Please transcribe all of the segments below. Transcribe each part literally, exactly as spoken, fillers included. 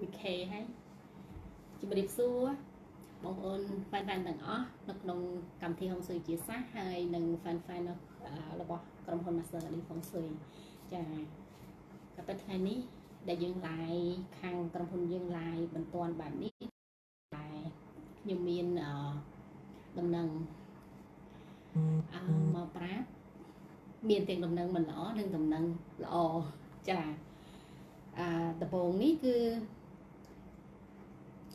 Mình khề hay chị bật xua bóng ôn phan phan tầng ó lực nông cầm thi hồng suy chia sát hai nâng phan phan nó là bỏ cầm hồn mặt sờ đi phong suy chà các bạn thay ní để dừng lại khăn cầm hồn dừng lại bình toàn bản ní lại nhiều miền ở đồng nâng màu prá miền tiền đồng nâng mình ó nâng đồng nâng lò chà tập bồn ní cứ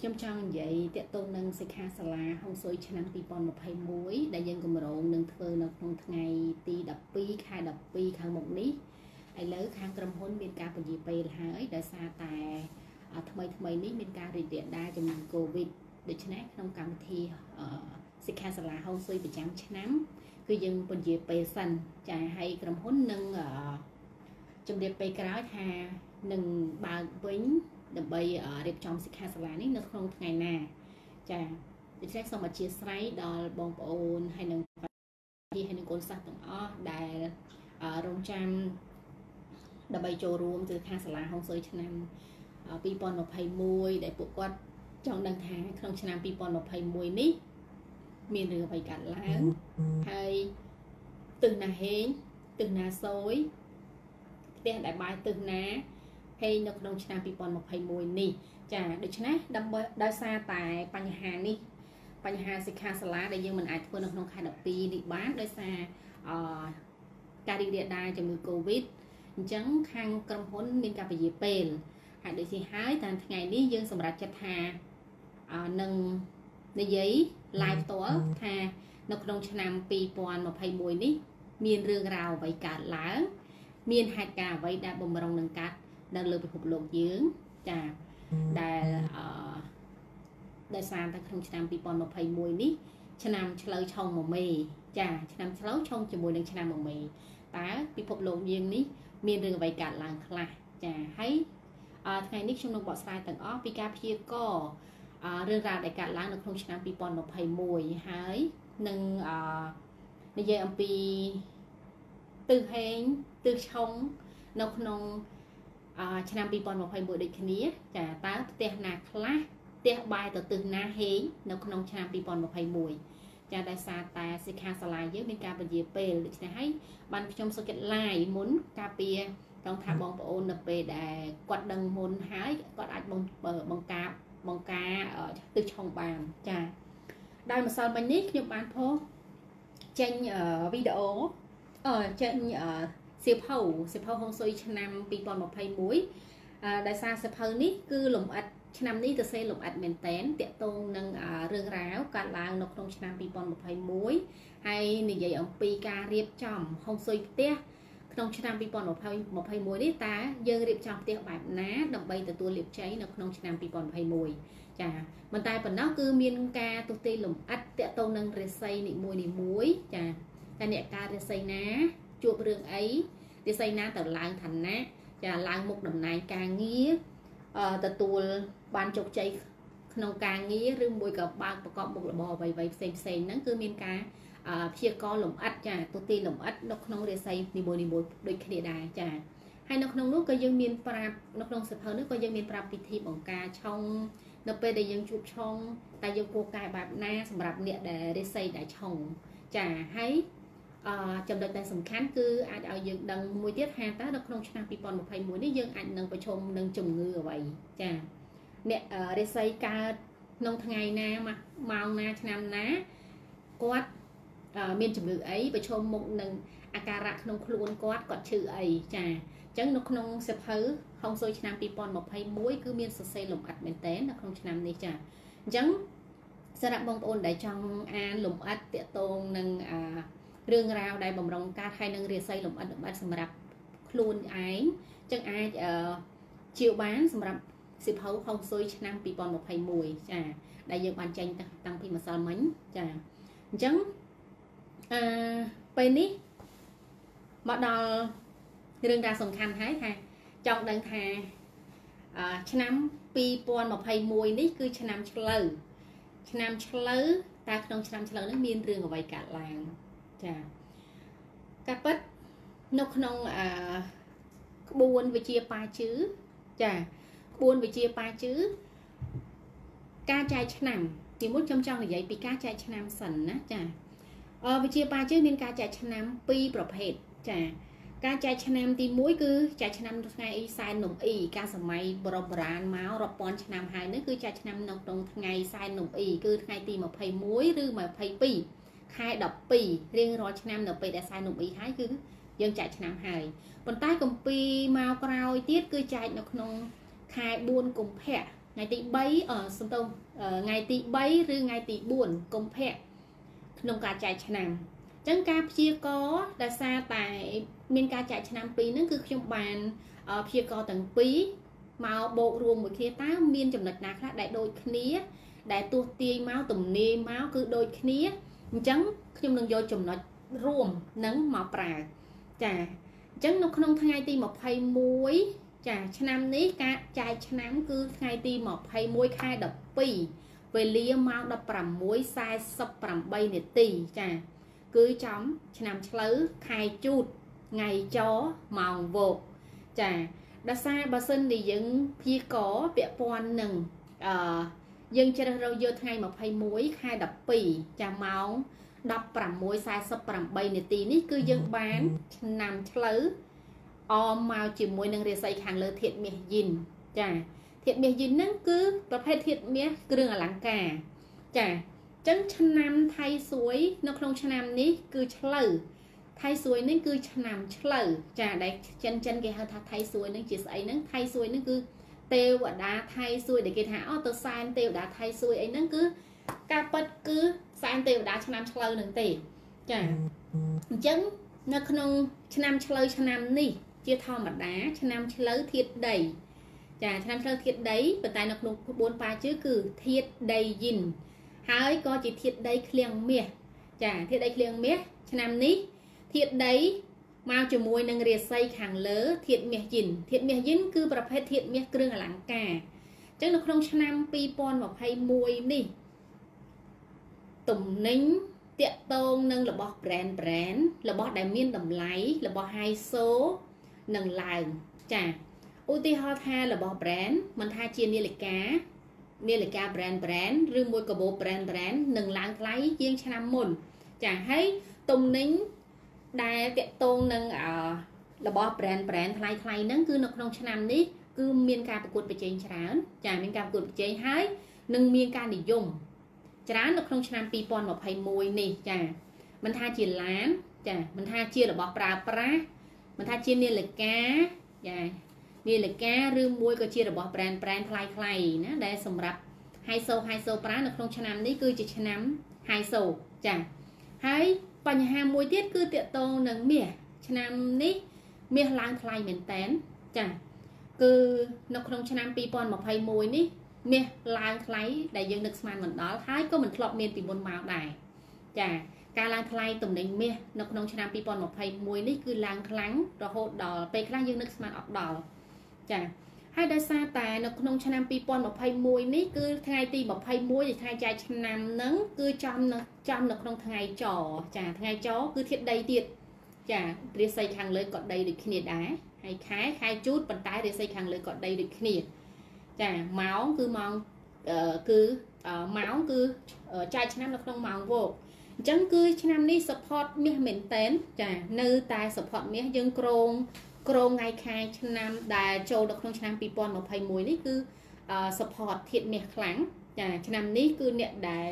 trong trong vậy tiệm tôn nâng xịt ha xà la không xôi cho năng tipon một hai muối đại dân của mình ổn nâng thơ nâng trong ngày ti đập pi khai đập pi khang một lý ai lớn khang cầm hôn bên ca của dì pê là hái đã xa tài ở thầy thầy lý bên ca điện điện đa trong covid để cho nát không cầm thì xịt ha xà la không xôi bị chạm cho nắm cư dân của dì pê xanh chả hay cầm hôn nâng ở trong dì pê cáo thà nâng bà vĩnh bây ở đẹp trong xịt ha xà la này nó không ngày nào chà để xét xong mà chia sẻ đòi bóng ồn hay nâng đi hay nâng côn sạc tầng o đài ở rong trăm đòi bay trồ ruộng từ ha xà la không rơi cho năm pipon một hay môi để bộ quát trong đăng tháng không cho năm pipon một hay môi ní miền rửa bay cạn láng hay từng là hến từng là xối tiền đại bài từng ná hay nó không chạm bị bòn một hay mùi nì chả được chứ đâm đôi xa tại bánh hà ni bánh hà xịt hà xà lá để dân mình ai thôi nó không khai đập đi đi bán đôi xa ca đi địa đai cho người covid chẳng khăn cầm hốn mình gặp gì bền hãy để gì hái tàn ngày đi dân xong đặt chặt hà nâng để giấy live tố hà nó không chạm bị bòn một hay mùi nì miền rương rào vậy cả lá miền hạt cả vậy đã bồng rồng nâng cát đang lừa bị hụt lột dưỡng chà đài đài sàn ta không chạm bị bòn một hay mùi ní cho nam cho lời chồng một mì chà cho nam cho lấu chồng cho mùi đang cho nam một mì tá bị hụt lột dưỡng ní miền đường vậy cả làng là chà thấy ngày nick trong đồng bộ sai tầng ó pika pia co rơi ra đại cả làng được không chạm bị bòn một hay mùi hái nâng bây giờ ông pi từ hén từ chồng nông nông cho nam bị bòn một hay mùi địch khí chả tá tè nà khá tè bài từ từ na hé nó không nông cho nam bị bòn một hay mùi chả đại sa ta xịt ha xà la với bên cà bờ dìa pê được cho thấy ban trong số kiện lại muốn cà pia trong tháp bóng bộ nập về để quạt đằng muốn hái quạt ảnh bóng bờ bóng cá bóng cá ở từ trong bàn chả đây mà sao mình nít nhưng bạn phố tranh ở video ở tranh ở xếp hầu xếp hầu không xôi cho nam bị bòn một hay muối đại sa xếp hầu ní cứ lủng ạt cho nam ní từ xe lủng ạt mền tén tiện tôn nâng rương ráo cả làng nộp trong cho nam bị bòn một hay muối hay như vậy ông pika riệp chồng không xôi tiếc trong cho nam bị bòn một hay một hay muối đấy ta dơ riệp chồng tiếc bạc ná đồng bay từ tua liệp cháy nộp trong cho nam bị bòn một hay muối chả mình tay phần nó cứ miên ca tu ti lủng ạt tiện tôn nâng rê xây nị muối nị muối chả ta nhẹ ca rê xây ná chuột rương ấy đi xây na từ làng thành ná và làng một đồng này càng nghĩa từ tuôn ban chục chạy nông càng nghĩa rừng bụi gặp ba có một bò vậy vậy xem xem nắng cứ miên cá chia co lủng ắt chả tôi tin lủng ắt nó không để xây đi bồi đi bồi đôi khi đài chả hay nó không lúc coi dân miên pra nó không sập hơn nước coi dân miên pra bị thi bỏng cá trong nó về để dân chụp trong tại dân cô cài bạc na sầm rạp địa để để xây đại chồng chả hay trong đợt này sầm khán cứ ai ao dựng đằng mùi tiết hà tá đợt không chạm bị bòn một hay mùi đấy dương ảnh nâng vào chôm nâng chồng ngư vậy chà nè ở đây xây ca nông ngày na mà màu na nam ná quát miền chồng ngư ấy vào chôm một nâng akarak nông luôn quát quạt chữ ấy chà chẳng nó không sập hứ không xôi chạm bị bòn một hay mùi cứ miền sập xây lủng ạt miền té nó không chạm này chà chẳng sẽ đặt bông ôn đại trong a lủng ạt tiệt tôn nâng rương rào đại bồng rồng ca hay nâng rìa xây lồng ăn động ban sầm rạp luôn ái chẳng ai chịu bán sầm rạp xịp hấu không xôi năm bị bòn một hay mùi chả đại dương bàn tranh tăng phim mà sao mánh chả chẳng bên đi bọn đò rương ra sòng khăn hái thà trong đằng thà năm bị bòn một hay mùi đấy cứ năm lử năm lử ta trong năm lử nó miên rương ở vậy cả làng chà các bác nó không buồn với chia ba chứ chà buôn với chia ba chữ ca trai nằm thì muốn trong trong là vậy bị ca trai nam sần á chả ờ với chia ba chữ nên ca trai nam pi bập hết chả ca trai nam thì mũi cứ trai nam ngày sai nồng y ca sầm mày bờn máu rập bòn nam hai nữa cứ trai nam nồng đồng ngày sai nồng y cứ ngày thì mà phải muối rư mà phải pi hai đập pi riêng rồi nam nồng pi đã sai nồng y hai cứ dân trai nam hai còn tay cầm pi mau cào tiết cứ trai nồng khai buôn cùng hẹ ngày tị bấy ở sông tông ngày tị bấy rư ngày tị buồn cùng hẹ nông ca trai nam chẳng ca chia có đã xa tại miền ca chạy nam pí nó cứ trong bàn chia có tầng pí màu bộ ruộng một kia tá miền chậm lật nát đại đôi khía đại tuột tiền máu tụm nề máu cứ đôi khía chẳng trong đường vô chậm lật ruộng nắng màu prà chả chẳng nó không thay ti một hay muối chả nam ní ca chạy nam cứ thay ti một hay muối khai đập pí về lia màu đập prầm muối sai sập prầm bay nè tì chả cứ chấm nam lứ khai chuột ngày chó mòng vột chả đã xa bà sinh thì dựng khi có vẽ pon nừng ờ dân chơi đâu vô thay một hay muối khai đập pì chả máu đập bầm muối sai sập bầm bay nè tí ní cứ dân bán nằm lứ om màu chỉ muối nâng để xây hàng lơ thiện miệt dìn chả thiện miệt dìn nâng cứ tập hay thiện miệt cứ đừng ở lắng cả chả chân chân nam thay suối nó không chân nam ní cứ lử thay suối nó cứ nằm lở chả đấy chân chân cái ha thay suối nó chỉ ấy nó thay suối nó cứ têu và đá thay suối để cái tháo tôi sai têu đá thay suối ấy nó cứ ca bất cứ sai têu đá chân nằm lở đừng tỉ chả chấn nó không chân nằm lở chân nằm nỉ chia thò mặt đá chân nằm lở thiệt đầy chả chân nằm lở thiệt đấy bật tay nó không bốn ba chữ cứ thiệt đầy dìn hái có chỉ thiệt đầy kiêng mía chả thiệt đầy kiêng mía chân nằm nỉ thiện đấy mau cho môi nâng rìa xây hàng lỡ thiện miệt dìn thiện miệt dìn cứ bập hết thiện miệt kêu là lắng cả chắc nó không cho nam pi pon một hay môi đi tùng nính tiện tôn nâng là bọt brand brand là bọt đại miên đầm lái là bọt hai số nâng làng chả ưu ti ho tha là bọt brand mình tha chia nia lịch cá nia lịch cá brand brand rư môi cờ bộ brand brand nâng làng lái riêng cho nam mồn chả hay tùng nính đại tiện tôn nâng ở là bó brand brand thay thay nâng cứ nông nông chân nằm đi cứ miên ca của cuộc trên trán chả miên ca của cuộc trên hái nâng miên ca để dùng trán nông nông chân nằm pi pon một hay môi này chả mình tha chia lán chả mình tha chia là bó pra pra mình tha chia niên lịch cá chả niên lịch cá rương môi có chia là bó brand brand thay thay nó để sầm rập hai sâu hai sâu pra nông nông chân nằm đi cứ chỉ chân nằm hai sâu chả hái và nhà hàng mùi tiết cứ tiện tô nâng mía chân nam ní mía lang thay miền tén chả cứ nông nông chân nam pi pon một hay mùi ní mía lang thay đại dương nước mặn mình đó thái có mình lọp miền tìm buôn mạo đại chả ca lang thay tụm đánh mía nông nông chân nam pi pon một hay mùi ní cứ lang lắng rồi hột đỏ pe lang dương nước mặn ọc đỏ chả hai đại sa tài nông nông chân nam pi pon một hay mùi ní cứ thay ti một hay mùi thì thay trai chân nam nấng cứ chăm nấng chăm nấng nông thay trò chả thay chó cứ thiệt đầy tiệt chả để xây hàng lưới cọt đầy được kia đá hay khái khai chút bàn tay để xây hàng lưới cọt đầy được kia chả máu cứ mong uh, cứ uh, máu cứ uh, trai chân nam nông nông máu vô chẳng cứ chân nam đi support mía mình tén chả nơi tài support mía dương krong krong ngày khai chân nam đà châu nông chân nam pi pon một hay mùi ní cứ uh, support thiệt mẹ kháng chả chân nam ní cứ niệm đà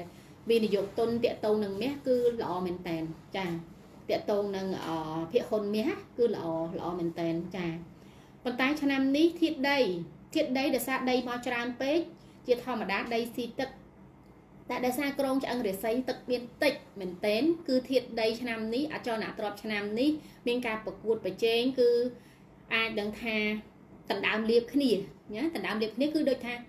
vì nụ dục tôn tiện tâu nâng mía cứ lọ mình tèn chả tiện tâu nâng ở phía hôn mía cứ lọ lọ mình tèn chả còn tay cho nam ní thiết đây thiết đây để xa đây bao tràn pê chia thò mà đá đây xì tật đã để xa krong cho ăn để xây tật biên tịch mình tén cứ thiết đây cho nam ní à cho nã trọp cho nam ní miên ca bậc vụt bậc trên cứ ai đừng tha tận đám liệp cái gì nhá tận đám liệp nếu cứ đôi tha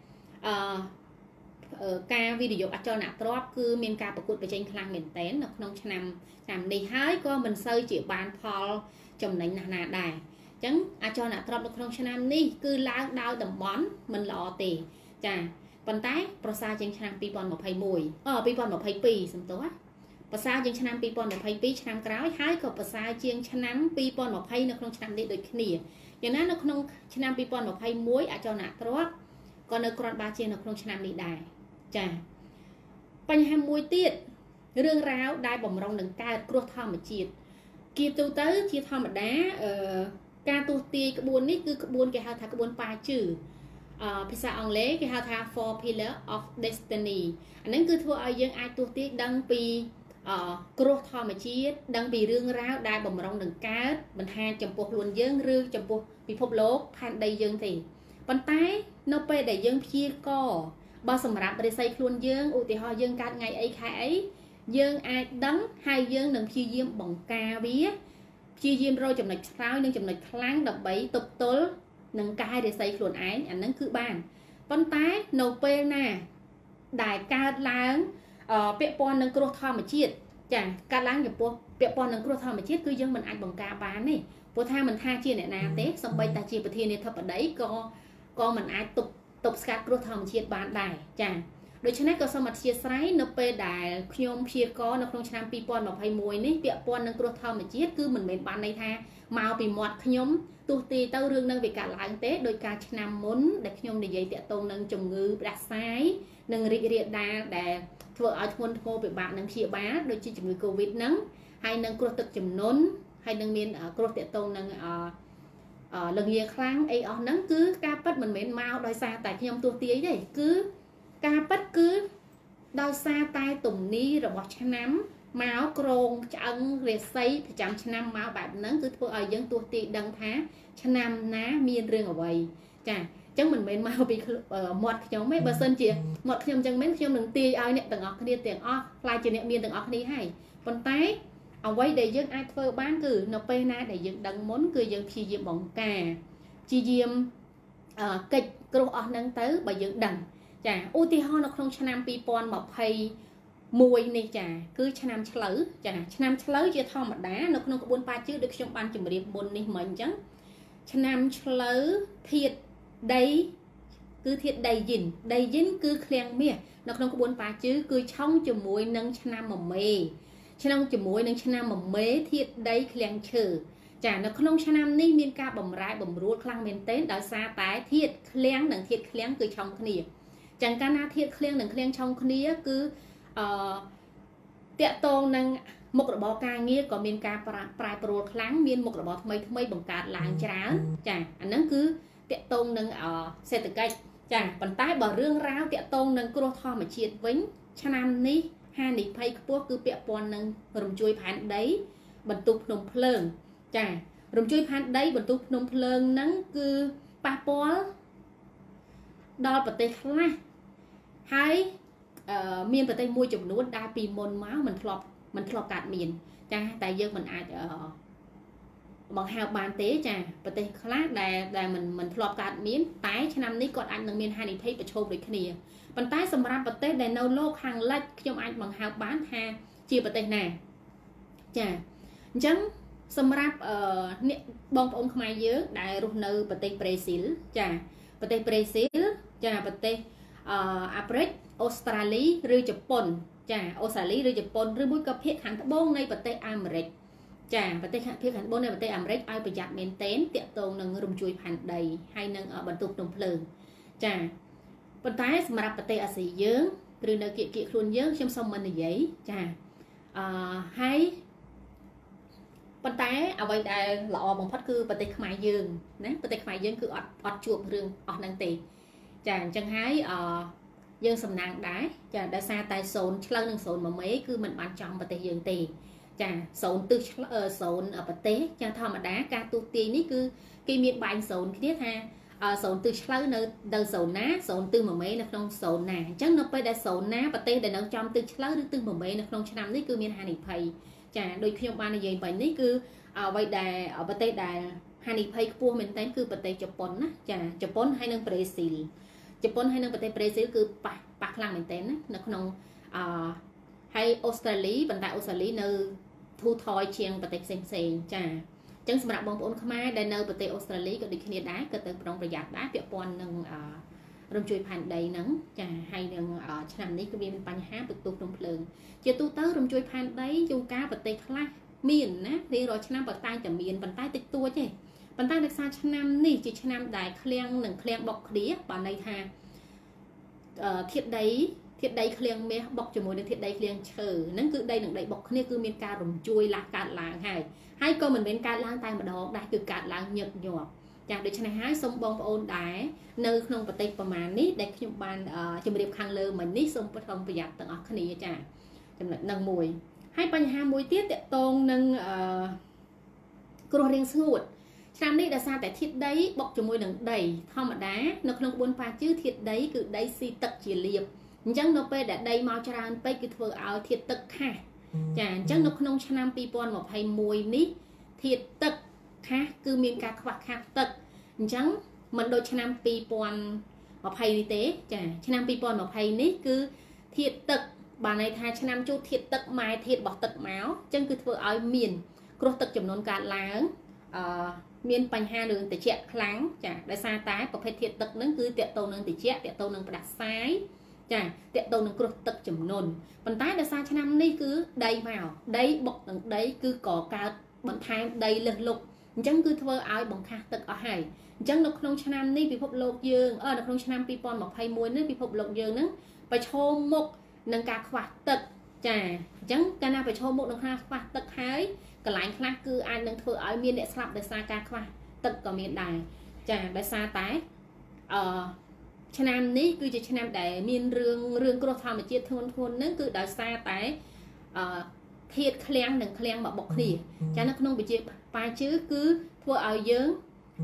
ờ, ca video à cho nạp drop cứ miền ca bậc cột về tranh khang miền tén nó không cho nằm nằm đi hái coi mình sơi chỉ bàn phò chồng đánh nà đài chẳng à cho nạp drop nó không cho nằm đi cứ lá đau tầm bón mình lọ tỉ chả bàn tay prosa tranh khang pi pon một hay mùi ờ pi pon một hay pì sầm tối prosa tranh khang pi pon một hay pì khang cáu hái coi prosa chiêng khang pi pon một hay nó không cho nằm đi đôi kia vậy nó không cho nằm pi pon một hay muối à cho nạp drop còn ở con ba trên ở trong năm này đài chả bánh ham muối tiết rương ráo đai bồng rong đằng ca cua thò mà chìt kia tu tới kia thò mà đá ca tu ti cái buôn này cứ cái buôn cái hao thà cái buôn ba chữ phía sau ông lấy cái hao thà four pillar of destiny anh ấy cứ thua ai dân ai tu ti đăng pi cua thò mà chìt đăng pi rương ráo đai bồng rong đằng ca mình hai chấm buộc luôn dân rương chấm buộc bị phốp lốp phan đầy dân thì bàn tay nó pe để dân chia co bao sầm rạp để xây khuôn dân ưu tiên họ dân cả ngày ấy khai ấy dân ai đắng hai dân đừng chia diêm bằng ca vía chia diêm rồi chậm này sao nhưng chậm này láng đập bẫy tục tớ nâng cai để xây khuôn ấy ảnh nâng cứ bàn bàn tay nó pe nè đại ca láng ở bẹp pon nâng cua thò mà chiết chả ca láng nhập po bẹp pon nâng cua thò mà chiết cứ dân mình ăn bằng ca bán này bố tha mình tha chia này nè tết xong bay ta chia bờ thiên này thập ở đấy co con mình ai tục tục sạc cua thò mà chiết bán đài chả đối với này có sao mà chia sái nó pe đài nhôm chia co nó không chạm pi pon mà phải mồi này bẹp pon nâng cua thò mà chiết cứ mình mình bán này tha màu bị mọt nhôm tu tì tao rương nâng về cả làng tết đôi cả năm muốn để nhôm để dây tiệt tôn nâng trồng ngư đặt sái nâng rịa rịa đa để vợ ở thôn cô bị bạn nâng chia bá đôi chia chủng người covid nắng hay nâng cua tật chủng nón hay nâng miền ở cột địa tôn nâng ở lần nhiều kháng ấy ở nắng cứ ca bắt mình mến mau đòi xa tại khi ông tu tí đấy cứ ca bắt cứ đòi xa tay tùng ni rồi bọt chăn nắm máu krong chân rệt xây thì chạm chăn nắm máu bạn nắng cứ thôi ở dân tu tí đăng thá chăn nắm ná miên riêng ở vậy chả chẳng mình mến mau bị mọt nhóm mấy bờ sân chị mọt nhóm chẳng mấy nhóm đừng tì ai niệm từng ngọc đi tiền o lại chị niệm miên từng ngọc đi hay còn tay ông quay để dân ai phơi bán cứ nó pe na để dân đăng món cứ dân chi diêm bọn cà chi diêm kịch kêu ở nâng tới bà dân đằng chả ưu tiên ho nó không cho nam pipon mọc hay mùi này chả cứ cho nam cho lỡ chả cho nam cho lỡ chưa thò mặt đá nó không có buôn ba chứ được trong ban chừng một điểm buôn này mình chứ cho nam cho lỡ thiệt đây cứ thiệt đầy dính đầy dính cứ khen mía nó không có buôn ba chứ cứ trong chừng mùi nâng cho nam mầm mì cho nên chỉ muốn những chăn mà mấy thiết đấy liền chử chả nó không chăn nam ní miên ca bầm rải bầm ruột khang miên tết đào xa tái thiết liền đằng thiết liền cứ trong khnia chẳng ca na thiết liền đằng liền trong khnia cứ tiệt tôn đằng một đội bò ca nghe có miên ca prai ruột khang miên một đội bò mấy mấy bằng cát láng chán chả anh nó cứ tiệt tôn đằng ở xe tự cây chả bàn tay bờ rương ráo tiệt tôn đằng cua thò mà chiết vĩnh chăn nam ní hai này phải quốc cứ bẹp pon nâng rồng chui phán đấy bật tục nồng phơn chả rồng chui phán đấy bật tục nồng phơn nắng cứ ba pol đo bật tay khá hai miền bật tay môi chụp nút đa pì môn máu mình lọp mình lọp cạn miền chả tại dân mình ai ở bằng hào bàn tế chả bật tay khá đà đà mình mình lọp cạn miền tái cho năm nay còn ăn nâng miền hai này phải bật chôn được cái này bàn tay xâm ra bật tết để nấu lô hàng lách trong anh bằng hào bán ha chia bật tết này chả chẳng xâm ra bông ông mai dưới đại rụt nâu bật tết Brazil chả bật tết Brazil chả bật tết Apec Australia rư Japan chả Australia rư Japan rư mũi cà phê hẳn bông này bật tết America chả bật tết phê hẳn bông này bật tết America ai bật giặt miền tén tiệm tồn nâng rùm chui hẳn đầy hay nâng ở bật tục đồng lử chả bật tay mà đặt bật tay ở xì dướng từ nơi kiện kiện luôn dướng trong sông mình là giấy chà hay bật tay ở vậy là lọ bằng phát cư bật tay khai dương nè bật tay khai dương cứ ọt ọt chuột rừng ọt năng tì chà chân hái dương sầm nàng đá chà đã xa tay sồn lăn nâng sồn mà mấy cứ mình bán trong bật tay dương tì chà sồn từ sồn ở bật tay chà thò mà đá ca tu tì ní cứ cái miệng bánh sồn kia ha sồn từ lâu nơi đầu sồn ná sồn từ mầm mấy nó không sồn nè chắc nó phải đã sồn ná và tê để nó trong từ lâu từ mầm mấy nó không cho năm đấy cứ miền hai này thầy chả đôi khi ông ba này về bệnh đấy cứ vậy đà ở bờ tây đà hai này thầy cua miền tây cứ bờ tây Japan á chả Japan hay nâng Brazil Japan hay nâng bờ tây Brazil cứ bạc bạc lang miền tây nó không hay Australia vận tải Australia nơi thu thoi chiang bờ tây xem xem chả chẳng sầm rạp bóng ôn khmer đại nơi bờ tây Australia có được khi đá cơ tới trong rạp đá tiệm pon nâng rồng chui phản đầy nắng chả hay nâng ở chăn đấy cái viên bánh há bực tụt trong phơi giờ tu tới rồng chui phản đấy dùng cá bờ tây khla miền nè đi rồi chăn bờ tay chả miền bàn tay tịch tua chứ bàn tay được sao chăn nè chỉ chăn đại kheng nâng kheng bọc đĩa bàn này thà thiệt đấy thiệt đấy kheng mẹ bọc cho mồi thiệt đấy kheng chờ nắng cứ đây nắng đấy bọc kia cứ miền ca rồng chui là cạn làng hài hai con mình bên ca lang tay mà đó đại cứ cạn làng nhợt nhòa chả để cho này hái sông bông ôn đá nơi không phải tây mà nít để cho bạn cho mình đẹp khang lơ mình nít sông bất hồng bây giờ tận ở cái này chả cho mình nâng mùi hai ba hai mùi tiết tệ tôn nâng cua riêng suốt làm đấy là sao tại thiệt đấy bọc cho môi đằng đầy thao mà đá nó không buồn pha chứ thiệt đấy cứ đấy si tật chỉ liệp chẳng nó pe đã đầy mau cho ra pe cứ thưa áo thiệt tật ha chả chẳng nó không cho nam pi pon một hay môi ní thiệt tật ha cứ miên ca khạc khạc tật chẳng mình đôi cho nam pi pon một hay y tế chả cho nam pi pon một hay ní cứ thiệt tật bà này thay cho nam chu thiệt tật mai thiệt bọc tật máu chẳng cứ thưa áo miền cột tật chấm nón cả láng miền bành hà đường tỉ chẹt láng chả đại sa tái và phải thiệt tật nâng cứ tiện tàu nâng tỉ chẹt tiện tàu nâng đặt sái chả tiện tàu nâng cột tật chấm nôn bàn tay đại sa cho năm nay cứ đầy vào đấy bọc nâng đấy cứ có cả bàn tay đầy lực lục chẳng cứ thưa áo bằng khạc tật ở hải chẳng được không cho năm nay bị phộc lộc dương ở được không cho năm pipon mà hay muối nữa bị phộc lộc dương nữa và cho một nâng cả khoát tật chả chẳng cái nào phải cho một nâng cả khoát tật hái cái lạnh khác cứ ai nâng thưa ở miền để sập để xa ca khoa tật còn miền đài chả để xa tái ở China ní cứ chỉ China để miền rương rương cơ thao mà chia thôn thôn nữa cứ để xa tái thiệt kheng đừng kheng mà bọc thì chả nó không bị chia vài chữ cứ thua ở dướng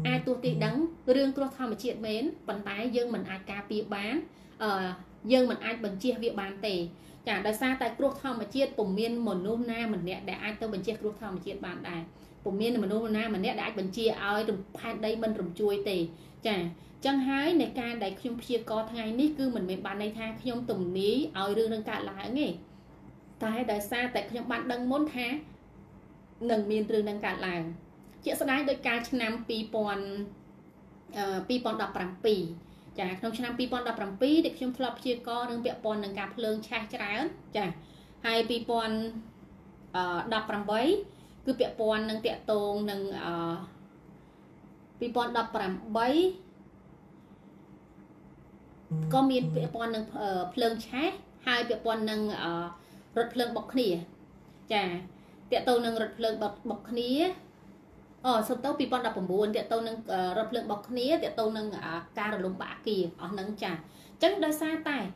ai tu ti đắng rương cơ thao mà chia mến vận tái dướng mình ai ca bìa bán ở dướng mình ai bằng chia việc bán tề chả đại sa tại cột thòng mà chia bổn miên mình nôm na mình nè để ai tao mình chia cột thòng mà chia bàn đài bổn miên mình nôm na mình nè để ai mình chia ao rừng pan đây mình rừng chuối tề chả chẳng hái này ca đại khi chia co thay ní cứ mình mình bàn này tha khi ông tùng ní ao rừng đang cạn lá nghe tại đại sa tại khi ông bạn đang muốn tha nâng miên rừng đang cạn lá chia sau đấy đôi ca chăn nam pi pon pi pon đập răng pi chả trong năm pipon đập rầm pí để trong club chia co nâng bẹo pon nâng cặp lương cha trái chả hai pipon đập rầm bấy cứ bẹo pon nâng bẹo tông nâng pipon đập rầm bấy có miên bẹo pon nâng lương trái hai bẹo pon nâng rực lương bọc nỉ chả bẹo tông nâng rực lương bọc bọc nỉ ở sớm tàu pipon đập bầm buồn tiệt tàu nâng rập lượng bọc nía tiệt tàu nâng cà rồng bạc kì ở nâng trà chẳng đôi xa tài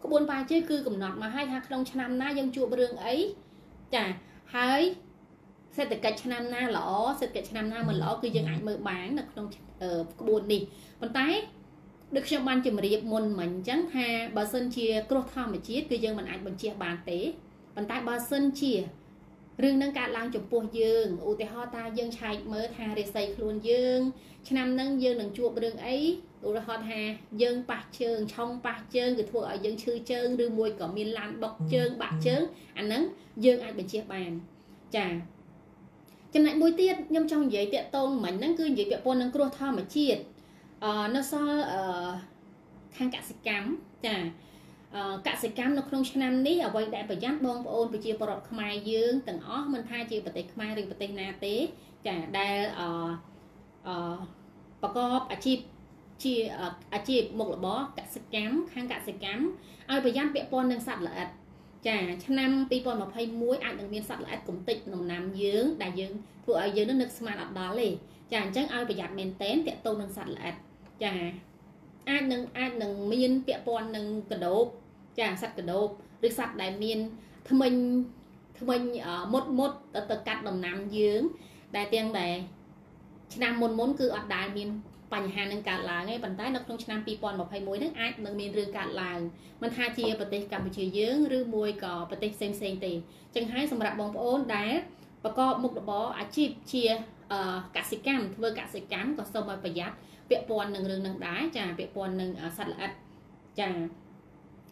có buồn bài chơi cư cùng nọt mà hai thằng trong năm nay dân chùa bương ấy trà hái sẽ từ cái năm nay lỏ sẽ cái năm nay mình lỏ cư dân ảnh mở bán là trong buồn đi còn tái được trong ban chỉ mình điệp môn mình chẳng ha bà sơn chia cột thao mà chia cư dân mình ảnh mình chia bàn tế còn tái bà sơn chia rừng nâng cả làng chụp buồn dương, u tây hoa ta dương chạy mơ thà để xây luôn dương, cho nam nâng dương nâng chụp rừng ấy, u tây hoa thà dương bạc trơn, trong bạc trơn, người thua ở dương chư trơn, rừng môi cỏ miên lan bọc trơn, bạc trơn, anh nâng dương ai bên chia bàn, chả, trong lại môi tiết nhâm trong giấy tiện tôn mình nâng cứ giấy tiện tôn nâng cua thao mà chia, nó so khang cả sạch cắm, chả. Cả sự cam nó không cho năm ní ở quay đại và dắt bông và ôn và chia bọt khmai dương từng ó mình thay chia bọt khmai riêng bọt na tế cả đại bà có achieve chia achieve một là bó cả sự cam khang cả sự cam ai và dắt bẹ pon đang sạt lợt cả cho năm pi pon mà phay muối ăn đừng miên sạt lợt cũng tịch nồng nam dương đại dương phụ ở dưới nó nước smart ở đó liền cả chắc ai và dắt miên tén tiện tôm đang sạt lợt cả ai nâng ai nâng miên bẹ pon nâng cờ đốp chả sạch cái đốp được sạch đại miên thưa mình thưa mình ở một một từ từ cắt đồng nam dướng đại tiếng đại nam muốn muốn cứ ở đại miên bành hà nâng cạn là ngay bàn tay nó không nam pipon một hay muối nước ai nâng miên rương cạn là mình hai chia bật tay cầm chìa dướng rương môi cỏ bật tay xem xem tì chẳng hái xong rạp bóng ôn đá và có một bó á chip chia cả sĩ cam vừa cả sĩ cam còn xong rồi phải giặt bẹ pon nâng rương nâng đá chả bẹ pon nâng sạch là chả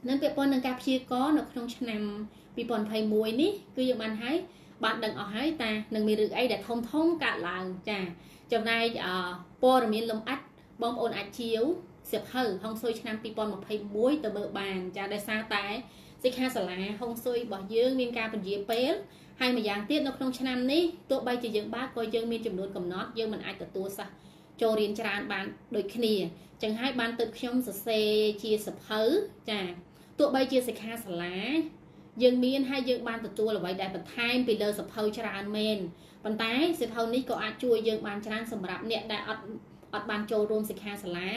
nên bẹ pon đang cà phê có nó không cho nằm bẹ pon phải muối ní cứ giờ bạn hái bạn đừng ở hái ta đừng miệt rực ấy để thông thông cả làng trà trong này po rồi miệt lông ắt bom ồn ắt chiếu sẹp hở hông xôi cho nằm bẹ pon một phải muối từ bờ bàn trà để xa tái xích ha sả hông xôi bỏ dương miên cà phần dĩa pé hay mà giang tiết nó không cho nằm ní tụ bay chỉ dương bác coi dương miên chìm luôn cầm nót dương mình ai tự tua sa cho riêng cho anh bạn đôi khi chẳng hai bạn tự trong xe chia sập hớ chả tụi bay chia sạch ha lá dương miên hai dương ban tự tua là vậy đại bật hai vì đời sập hớ cho anh men bàn tay sập hớ ní có ai chui dương bàn cho anh sầm rạp nẹt đại ọt ọt bàn cho rôm sạch ha lá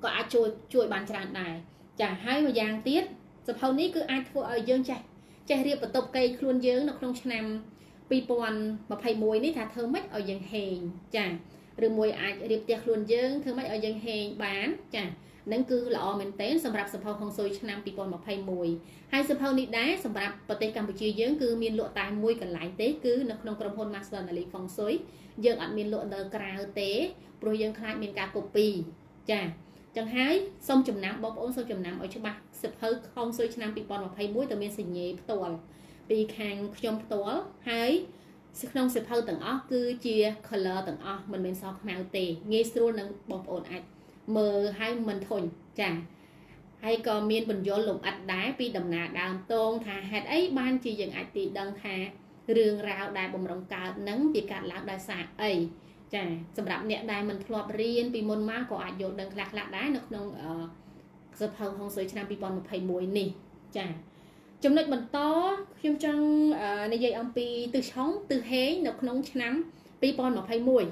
có ai chui chui bàn cho anh này chả hai mà giang tiết sập hớ ní cứ ai thua ở dương chạy chạy riêng bật tộc cây luôn dương nó không cho nằm vì bọn mà phải mùi này thả thơ mách ở dân hèn chàng rồi mùi ai điệp tiệc luôn dân thơ mách ở dân hèn bán chàng nâng cư lọ mình tế xong rạp sập hông không xôi cho năm vì bọn mà phải mùi hai sập hông đi đá xong rạp và tế Campuchia dân cư miên lộ tài mùi cần lại tế cứ nâng nông cầm hôn mạc sơn là lý phong xối dân ảnh miên lộ nờ cà tế rồi dân khai miên ca copy chàng chẳng hái xong chùm nắm bóp ổn xong chùm nắm ở chỗ bạc sập hông không xôi cho năm vì bọn mà phải mùi tờ miên xì nhịp tồn bị hàng trong tố hay không sập hơi tầng ó cứ chia color tầng ó mình mình so màu tì nghe luôn nâng bọc ổn ảnh mờ hai mình thồn chả hay còn miên bình vô lục ảnh đá pi đồng nà đào tôn thà hạt ấy ban chỉ dừng ảnh tì đơn thà rương rào đài bồng rộng cả nắng bị cạn lạc đài sạc ấy chả sập đạp nhẹ đài mình thọp riêng vì môn má của ảnh vô đơn lạc lạc đá nọc nông ở sập hơi không sôi cho năm bị bọn một thầy muối nì chả chúng mình to trong trong này dây ông pi từ sống từ hé nó không nắm pi pon mà phải muối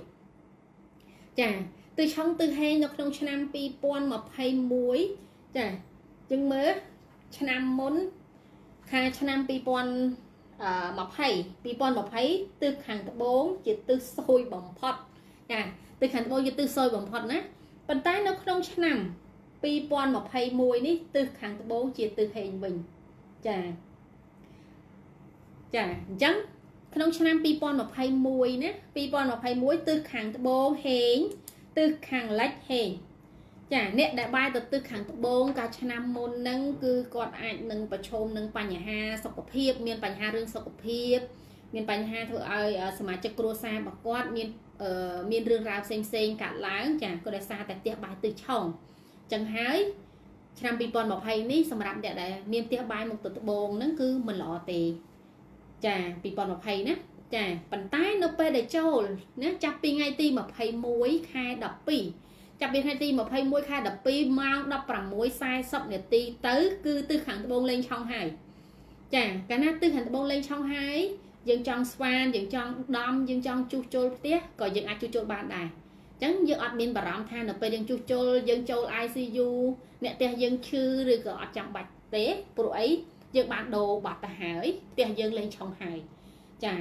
chả từ sống từ hé nó không nắm pi pon mà phải muối chả chừng mới nắm muốn khai nắm pi pon mà phải pi pon mà phải từ hàng thứ bốn chỉ từ sôi bồng phật chả từ hàng thứ bốn chỉ từ sôi bồng phật nè bàn tay nó không nắm pi pon mà phải muối ní từ hàng thứ bốn chỉ từ hèn mình chà chà chẳng không năm pipon mà phải muối nè pipon mà phải muối từ hàng bông hén từ hàng lách hén chà nè đại bài từ từ hàng bông cả năm môn nâng cứ còn ai nâng và chôm nâng bàn nhà ha sọc cọp hiệp miền bàn ha rương sọc cọp hiệp miền bàn ha thôi ai xem mà chắc cô xa bạc quát miền miền rương rau xanh xanh cả láng chà cô đã xa tại tiệm bài từ chồng chẳng hái năm pipon mà phải ní xem rạp đẹp đại miền tiệm bài một từ bông nâng cứ mình lọ tì chà pipon mà phải nè chà bàn tay nó pe để trâu nè chà pi ngay ti mà phải muối khai đập pi chà pi ngay ti mà phải muối khai đập pi mau đập bằng muối sai sập để ti tới cứ từ hàng bông lên trong hai chà cái nát từ hàng bông lên trong hai dừng trong swan dừng trong đom dừng trong chu chôi tiếc còn dừng ai chu chôi bàn đài chẳng dừng admin bảo làm than là pe dừng chu chôi dừng châu i xê u nè tiếc dừng chư rồi gọi chẳng bạch tế pro ấy dừng bản đồ bạc ta hải tiền dừng lên trong hải chả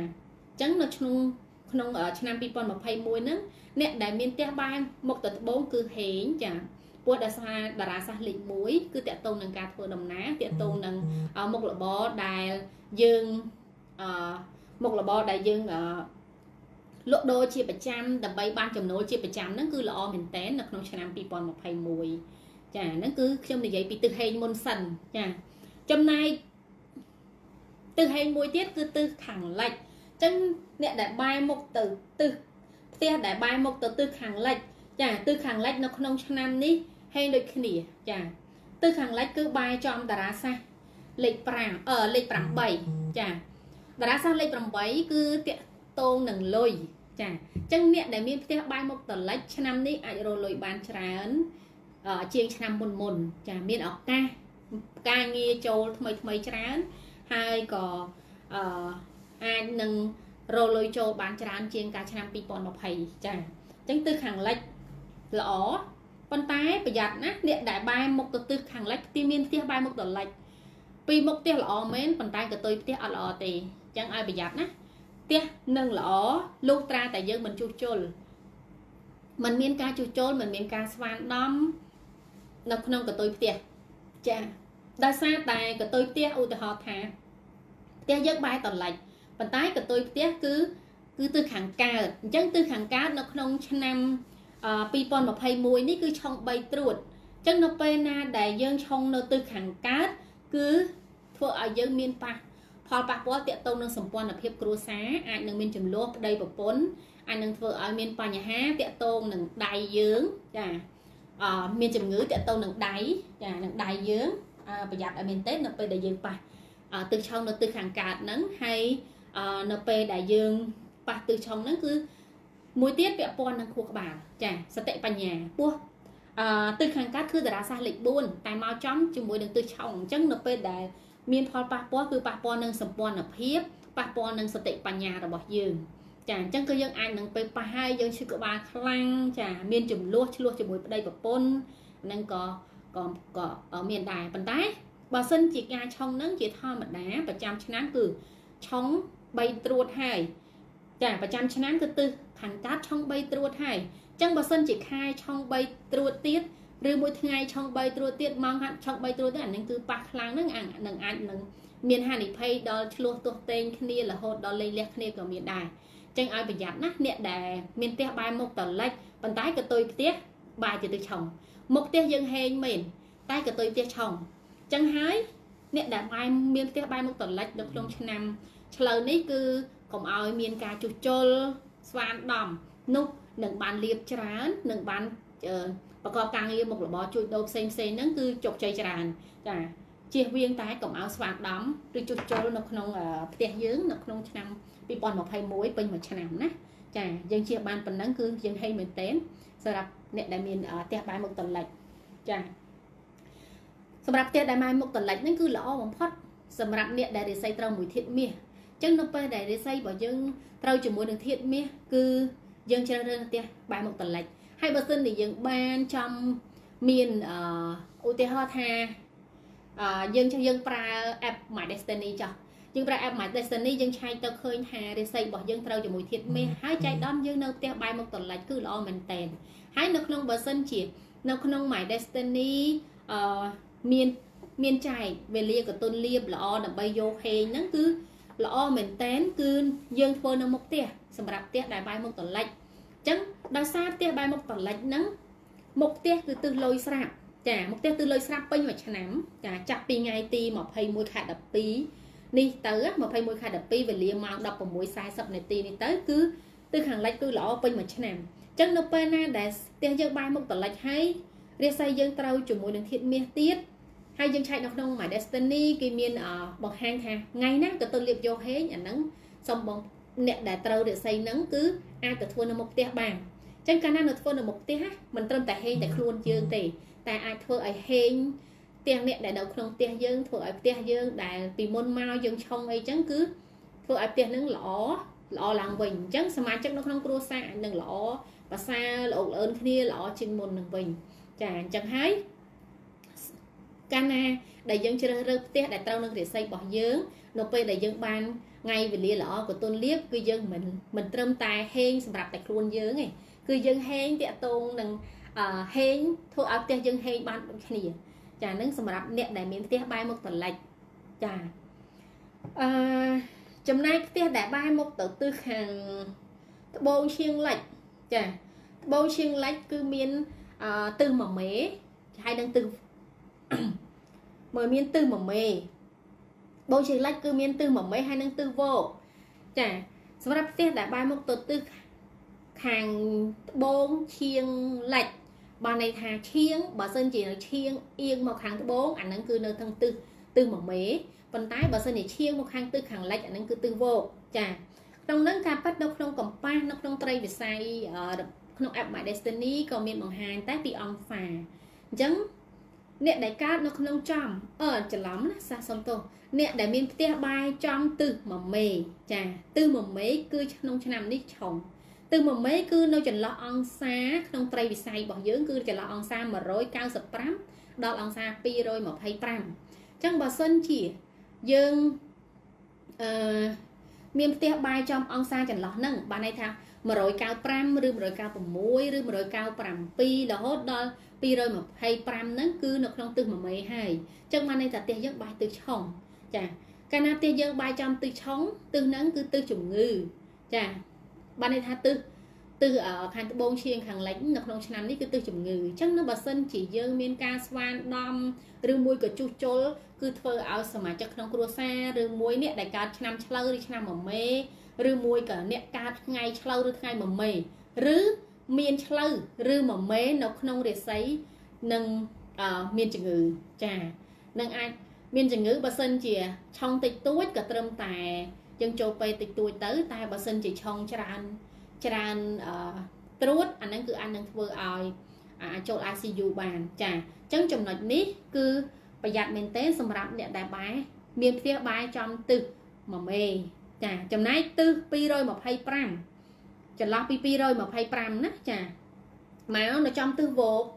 chẳng là chung không ở năm pipon mà phải muối nữa nè đại miền tây bang một tận bốn cứ hến chả buôn đà sa đà ra sa lịch muối cứ tiện tông nâng cá thôi đồng ná tiện tông nâng một là bó đại dừng một là bó đại dừng lỗ đô chia bảy trăm đầm bay ban chồng nối chia bảy trăm nó cứ là o miền té là không cho năm pipon mà phải muối chả nó cứ trong này vậy bị từ hay môn sần chả trong này từ hai mũi tiết cứ từ khẳng lệch chân nè đại bài một từ từ tia đại bài một từ từ khẳng lệch chả từ khẳng lệch nó không cho năm ní hay được nỉ chả từ khẳng lệch cứ bài trong đà ra xa lịch bảng ở lịch bảng bảy chả đà ra xa lịch bảng bảy cứ tiện tôn nừng lôi chả chân nè đại miên tia bài một từ lệch cho năm ní ai rồi lôi bàn trái ấn ở chiên cho năm mồn mồn chả miên ọc ca ca nghe châu mấy mấy trán hai có uh, ai nâng rô lôi châu bán trán trên cả trăm pipon một thầy chả tránh tư hàng lệch lõ con tái phải giặt nát điện đại bài một từ tư hàng lệch tim miên tia bài một từ lệch vì mục tiêu lõ mến con tay của tôi tia lõ thì chẳng ai bị giặt nát tia nâng lõ lúc ra tại dân mình chu chôn mình miên ca chu chôn mình miên ca svan đom nó không của tôi tia chả đa xa tài của tôi tiếc ưu họ thả tiếc giấc bài toàn lạnh bàn tay của tôi tiếc cứ cứ từ hàng ca chẳng từ hàng cá nó không năm pipon mà hay muối ní cứ trong bay truột chẳng nó pena đại dương trong nó từ hàng cá cứ thua ở dương miền bắc họ bạc bó tiện tông nâng sầm quan là hiệp cua xá ai nâng miền chừng lốp đây bờ bốn ai nâng thua ở miền bắc nhà há tiện tông nâng đại dương à miền chừng ngữ tiện tông nâng đáy à nâng đại dương bây giờ ở miền tết nó về đại dương pa từ trong nó từ hàng cạt nắng hay nó về đại dương pa từ trong nó cứ Mùi tiết vẹo con nâng khu các bà chả sẽ tệ bà nhà buộc à, từ kháng cát khư ra xa lịch buôn tài mau chóng chứ mùi đừng từ trọng chân nộp bên để miên phó bà bó cứ bà bó nâng sầm bó nập hiếp bà bó nâng sẽ tệ bà nhà là bỏ dường chả chân cơ dân ai nâng bên bà hai dân sư của bà khăn chả miên chùm luôn chứ luôn chứ mùi đây bà bôn nâng có có có ở miền đài bàn tay bà sân chị ai trong nâng chị thơ mặt đá và chăm chân án cử chống bay trốn hai chả và chăm chân án thứ tư kháng cát trong bay trốn hai chẳng bà sân chỉ khai trong bay trốn tiết rồi mỗi ngày trong bay trốn tiết mong hạn trong bay trốn tiết ảnh cứ bạc láng nâng ảnh nâng ảnh nâng miền hà nỉ phay đó luôn tốt tên kia là hột đó lấy lẹt kia của miền đài chẳng ai phải giảm nát nẹt đài miền tây bài một tờ lệch bàn tay của tôi tiết bài chỉ từ chồng một tiết dương hên mền tay của tôi tiết chồng chẳng hái nẹt đài bài miền tây bài một tờ lệch được trong năm lời này cứ còn ao miền cà chụp chôn xoan đầm núc nâng bàn liệp tràn nâng bàn và có càng yêu một là bó chuột đầu xem xem nó cứ chụp chơi tràn cả chia viên tái cổng áo xoan đắm rồi chụp chôn nó không ở tiền dưỡng nó không chăn bị còn một hai mũi bên một chăn nè cả dân chia bàn phần nắng cứ dân hay mình tén rồi đặt nẹt đại miền ở tiền bài một tuần lệch cả rồi đặt tiền đại mai một tuần lệch nó cứ lõ bóng phất rồi đặt nẹt đại để xây trâu mũi thiện mía chân nó phải để xây bảo dân trao chỉ muốn được thiện mía cứ dân chơi đơn tia bài một tuần lệch hai bờ sân thì dân ban trong miền u tia hoa tha dân cho dân pra app My Destiny cho dân pra app My Destiny dân trai tao khơi hà để xây bảo dân trao chỉ muốn thiện mía hai trai đom dân đâu tia bài một tuần lệch cứ lo mình tèn hai nó không bờ sân chỉ nó không My Destiny miền miền trai về lia của tôn liêm lo đầm bay vô hè nó cứ lọ mình tén cơn dương phơi nó mộc tia, sầm rạp tia đại bài mộc tẩn lạnh, trắng đào xa tia bài mộc tẩn lạnh nắng, mộc tia từ từ lôi sạp, chả mộc tia từ lôi sạp bên mà chả nắm, chả chặt pi ngay ti mà phay môi khai đập pi, đi tới mà phay môi khai đập pi về liền màu đập vào môi sai sập này ti đi tới cứ từ hàng lạnh cứ lọ bên mà chả nắm, trắng nó bên na đại tia dương bài mộc tẩn lạnh hay, riêng say dương trâu chủ môi đường thiện miên tiết. Hai dân chạy đọc nông My Destiny kì miên ở bọc hang thang ngay nắng từ tôi liệp vô hết nhà nắng xong bóng nẹt đã trâu để xây nắng cứ ai từ thua nó một tia bàn chẳng cả năng được thua nó một tia mình trông tại hên tại khuôn dương thì tại ai thua ở hên tiền nẹt đã đầu không tia dương thua ở tia dương đã vì môn mau dân trong ấy chẳng cứ thua ở tia nắng lõ lõ làng bình chẳng sao mà chắc nó không cua xa nâng lõ và xa lộ ơn kia lõ trên môn nâng bình chả chẳng hái cana đại dân chơi rơi té đại trâu nâng để xây bỏ dướng nộp về đại dân ban ngay về lìa lọ của tôn liếp cư dân mình mình trâm tài hên sầm rạp đại khuôn dướng này cư dân hên tẹt tôn nâng hên thua áo tẹt dân hên ban cái gì chả nâng sầm rạp nẹt đại miền tẹt bay một tuần lạch chả chấm nay tẹt đại bay một tổ tư hàng bông xiên lạch chả bông xiên lạch cư miền từ mà mế hai đang từ mời miên tư mà mê bầu trời lách cứ miên tư mà mấy hai nâng tư vô chả số đáp tiết đã bay một tổ tư hàng bốn chiêng lạch bà này thà chiêng bà sơn chỉ là chiêng yên một hàng bốn ảnh nâng cứ nơi thằng tư tư mà mế còn tái bà sơn để chiêng một hàng tư hàng lạch ảnh nâng cứ tư vô chả trong nâng ca bắt đâu không còn ba nó không tây về sai không áp My Destiny còn miên bằng hàng tái bị ông phà chấm nè đại ca nó không nông trầm ở chả lắm là xa xong tô nè đại miên tia bay trong từ mà mề chả từ mà mấy cứ nông cho nằm đi chồng từ mà mấy cứ nông chả lo ăn xa nông tây bị sai bỏ dưỡng cứ chả lo ăn xa mà rối cao sập pram đo ăn xa pi rồi mà hay pram chẳng bà sân chỉ dương uh, miên tia bay trong ăn xa chả lo nâng bà này thao mà rồi cao pram rưm rồi cao bầm muối rưm rồi cao pram pi là hốt đó pi rồi mà hay pram nó cứ nó không từ mà mấy hai chân mà này là tia giấc bài từ chồng chả cana tia giấc bài trong từ chóng từ nắng cứ từ chủng ngư chả bà này tha từ từ ở hàng bông xiên hàng lãnh nó không nằm đi cứ từ chủng ngư chắc nó bà sân chỉ dương miên ca swan đom rưm muối của chu chố cứ thơ áo sờ mà chắc không cua xa rưm muối nè đại ca nằm chơi đi nằm mà mê rư mùi cả nẹt cát ngay lâu rư ngay mà mề rứ miền lâu rư mà mế nó không để sấy nâng miền chữ ngữ trà nâng ai miền chữ ngữ bà sân chìa trong tịch tuổi cả trâm tài dân châu tịch tuổi tới tai bà sân chỉ trong tràn tràn trút anh ấy cứ anh đang vừa ỏi chỗ i xê u bàn chả chẳng chừng nói ní cứ bây giờ mình té xong rắm để đại bái miền phía bái trong từ mà mê chả chấm nái từ pi rồi mà hay pram chả lo pi pi rồi mà hay pram nát chả máu nó trong từ vô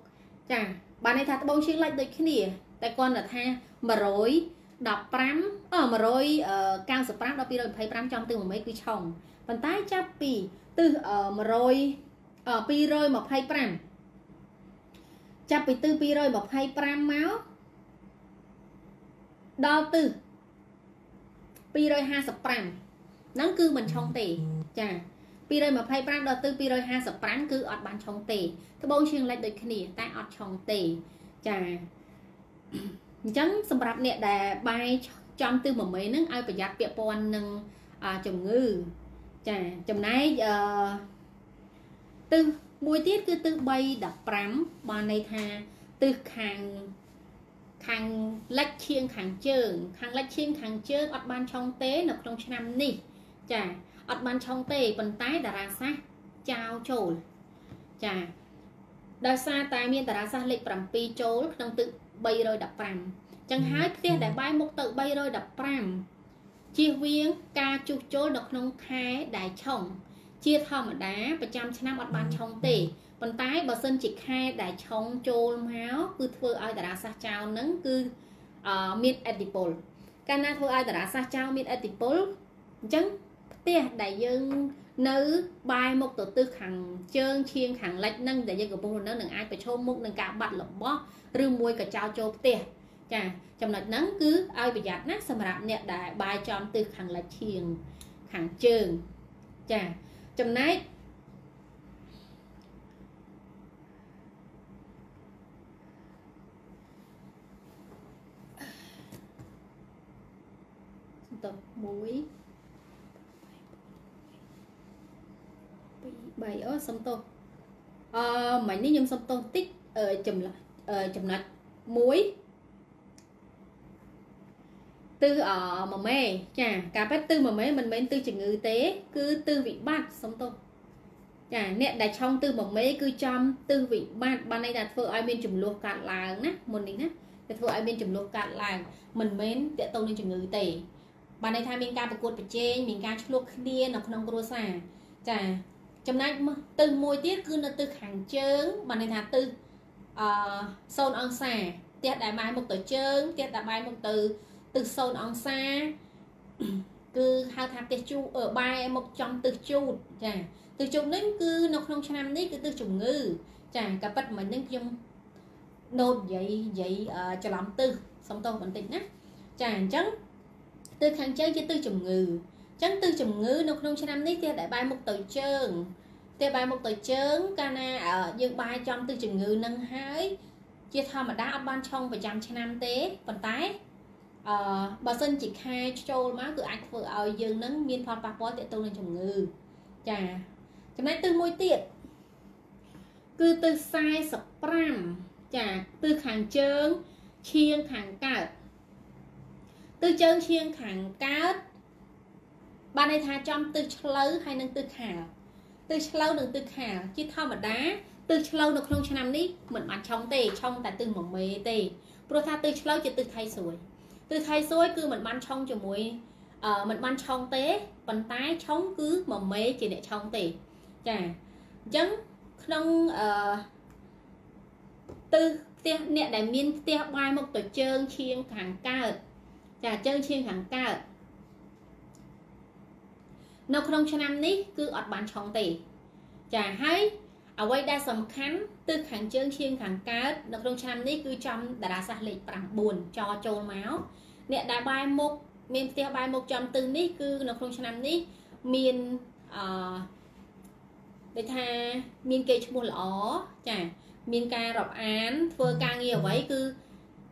chả bạn này thà bông xí lại được cái nỉa tại con là tha mà rối đập pram ở mà rối cao sập pram đó pi rồi hay pram trong từ mà mấy quý chồng bàn tay chắp pi từ ở mà rối ở pi rồi mà hay pram chắp pi từ pi rồi mà hay pram máu đo từ pi rồi hai sập pram nó cứ mình trong tỷ chả pi rồi mà hay pram đo từ pi rồi hai sập pram cứ ở bàn trong tỷ thứ bông xí lại được cái nỉa tại ở trong tỷ chả chẳng sầm rạp nè đà bài trong từ mà mấy nước ai phải giặt bẹp pon nâng chồng ngư chả chồng này từ buổi tiết cứ từ bay đập rắm bàn này tha từ hàng hàng lách chiên hàng chơn hàng lách chiên hàng chơn ở ban trong tế nộp trong năm nỉ chả ở ban trong tế vận tái đà ra sát chào chổi chả đa xa tai miên đà ra sát lịch bẩm pi chối trong tự bay rồi đập rầm chẳng hái kia đại bay một tự bay rồi đập rầm chia viên ca chụp chối độc nông khé đại chồng chia thò mà đá và trăm năm ở ban trong tỷ vận tái bờ sân chỉ khai đại chồng chồi máu cứ thưa ai đà ra chào nắng cứ miệt edible cana thưa ai đà ra chào miệt edible chẳng tia đại dương nữ bay một tổ tư hàng chơn chiên hàng lạch nâng để dân của bông nó đừng ai phải chôn một đừng cả bạch lộc bó rư môi cả trao cho tiền chà trong lạch nắng cứ ai bị giặt nát xâm rạp nhẹ đại bài tròn từ hàng lạch chiên hàng chơn chà trong nấy tập mũi bài ở sâm tô à, mày nếu nhung sâm tô tích ở chùm lại chùm lại muối từ ở mà mê chả cà phê từ mà mê mình mến từ chừng ngư tế cứ từ vị bát sâm tô chả nẹt đại trong từ mà mê cứ chom từ vị bát ban nay đặt vợ ai bên chùm luộc cạn làng nè mình đi nè đặt vợ ai bên chùm luộc cạn làng mình mến để tông lên chừng ngư tế ban nay thay mình ca bạc cuột bạc trên mình ca luộc đĩa nọc nong cua xả chả trong này từ mùi tiết cứ là từ hàng chớn mà này là từ sôn on xa tiết đại mai một tổ chớn tiết đại mai một từ từ sôn on xa cứ hao tháp tiết chu ở bài một trong từ chu chả từ chung đến cứ nó không cho năm đấy cứ từ chủng ngư chả cả bật mình nên dùng nốt giấy giấy cho lắm từ xong tôi vẫn tịnh á chả trắng từ hàng chớn chứ từ chủng ngư chẳng từ chủng ngữ nó không cho năm nít thì đại bài một từ chơn thì bài một từ chơn cana ở dương bài trong từ chủng ngữ nâng hái chia thao mà đã ban trong và trăm cho năm tế vận tái ờ bà sân chỉ khai cho má cửa anh vừa ở dương nâng miên phật bạc bó tiện tông lên chủng ngữ chà chẳng nói từ môi tiện cứ từ sai sập ram chà từ hàng chơn chiên hàng cát từ chơn chiên hàng cát bạn này thà trong từ lâu hay nâng từ khảo từ lâu nâng từ khảo chứ thao mà đá từ lâu được không cho năm đi mình mặt trong tề trong tại từ mỏng mề tề pro tha từ lâu chỉ từ thay suối từ thay suối cứ mình ban trong cho muối ở mình ban trong tế bàn tay chống cứ mỏng mề chỉ để trong tề chả chẳng không từ tia nè đại miên tia bài một tổ chơn chiên thẳng cao chả chơn chiên thẳng cao nó không cho năm ní cứ ở bàn trong tỷ chả hay ở quay đa sầm khánh từ hàng chương chiên hàng cá nó không cho năm ní cứ trong đã ra lịch bằng buồn cho trôn máu nè đã bài một miền tây bài một trong từ ní cứ nó không cho năm ní miền để tha miền kê mua lỏ chả miền ca rọc án vừa ca nghe vậy cứ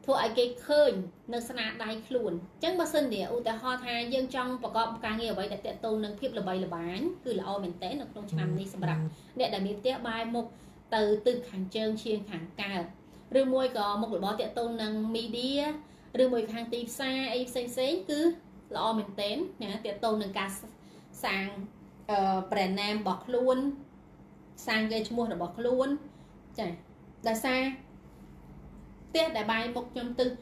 thua ai cái khơi nâng sanh đại luồn chẳng bao sinh để u ta ho thay dân trong và có càng nhiều vậy để tiện tu nâng phép là bày là bán cứ là ô mình té nâng trong năm đi xem rằng để đại miệt té bài một từ từ hàng trơn chiên hàng cao rư môi có một bó tiện tu nâng media rư môi hàng tì xa ấy xanh xế cứ là ô mình té nè tiện tu nâng cá sàng brand name bọc luôn sang gây cho mua là bọc luôn chảy đã xa tiết đã bay một trong tư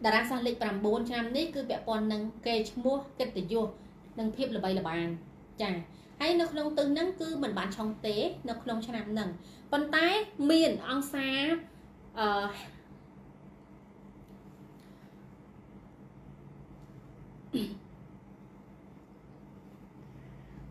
đã ra sang lịch làm bốn trăm đấy cứ bẹp còn nâng kê cho mua kết tự vô nâng phép là bay là bàn chảy hay nó không từng nâng cứ mình bán trong tế nó không cho làm nâng con tay miền ông xa uh,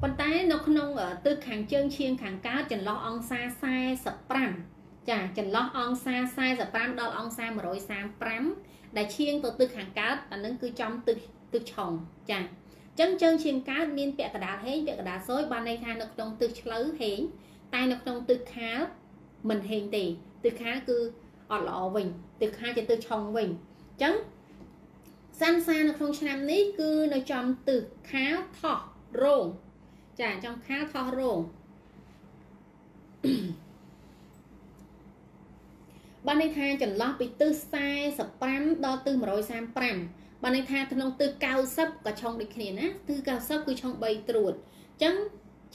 con tay nó không ở tư kháng chân chiên kháng cá trần lo ông xa sai sập pram chả trần lo ông xa sai sập pram đó ông xa mà rồi sang pram đại chiên từ tư kháng cá và nó cứ trong từ từ chồng chả chân chân chiên cá miên bẹ cả đá hết bẹ cả đá xối ban nay than nó trong từ lứ hết tay nó trong từ khá mình hiện tỷ từ khá cứ ở lọ mình từ khá cho từ chồng mình chấn san xa nó không làm nít cứ nó trong từ khá thọ rồ chả trong khá thọ rồ ban nay than trần lo bị từ sai sập pram đo từ mà rồi sang pram bạn ấy tha thân ông tư cao sấp cả trong địch khiển á tư cao sấp cứ trong bay truột chấm